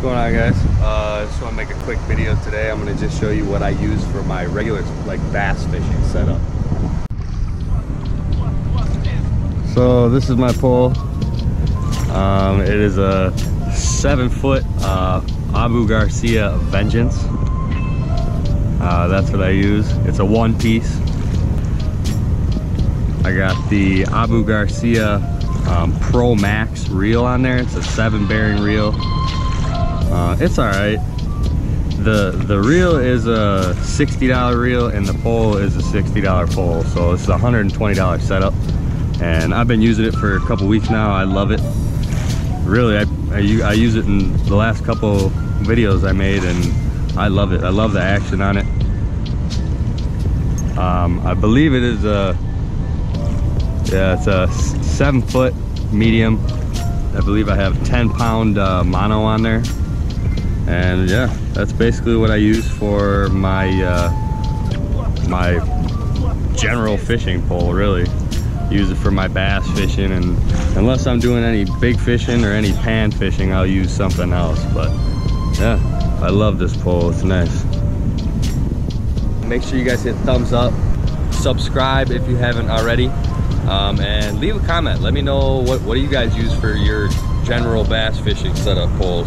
What's going on, guys? I just want to make a quick video today. I'm going to just show you what I use for my regular bass fishing setup. So this is my pole. It is a 7-foot Abu Garcia Vengeance. That's what I use. It's a one piece. I got the Abu Garcia Pro Max reel on there. It's a 7-bearing reel. It's all right. The reel is a $60 reel and the pole is a $60 pole, so it's a $120 setup, and I've been using it for a couple weeks now. I love it. Really, I use it in the last couple videos I made, and I love it. I love the action on it. I believe it is a it's a 7-foot medium. I believe I have 10-pound mono on there. And yeah, that's basically what I use for my my general fishing pole, really. Use it for my bass fishing, and unless I'm doing any big fishing or any pan fishing, I'll use something else. But yeah, I love this pole, it's nice. Make sure you guys hit thumbs up, subscribe if you haven't already. And leave a comment. Let me know what do you guys use for your general bass fishing setup poles.